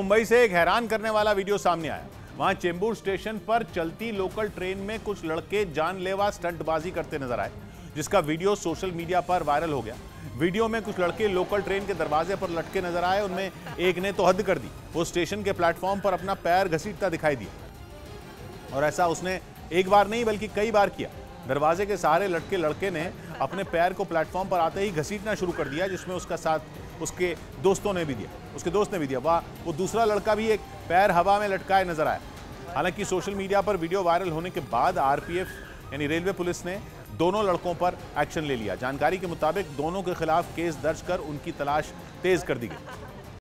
मुंबई से एक हैरान करने वाला वीडियो सामने आया। वहां चेंबूर स्टेशन पर चलती लोकल ट्रेन में कुछ लड़के जानलेवा स्टंटबाजी करते नजर आए, जिसका वीडियो सोशल मीडिया पर वायरल हो गया। वीडियो में कुछ लड़के लोकल ट्रेन के दरवाजे पर लटके नजर आए। उनमें एक ने तो हद कर दी, वो स्टेशन के प्लेटफॉर्म पर अपना पैर घसीटता दिखाई दिया, और ऐसा उसने एक बार नहीं बल्कि कई बार किया। दरवाजे के सहारे लटके लड़के ने अपने पैर को प्लेटफॉर्म पर आते ही घसीटना शुरू कर दिया, जिसमें उसका साथ उसके दोस्त ने भी दिया। वाह, वो दूसरा लड़का भी एक पैर हवा में लटकाए नजर आया। हालांकि सोशल मीडिया पर वीडियो वायरल होने के बाद आरपीएफ यानी रेलवे पुलिस ने दोनों लड़कों पर एक्शन ले लिया। जानकारी के मुताबिक दोनों के खिलाफ केस दर्ज कर उनकी तलाश तेज कर दी गई।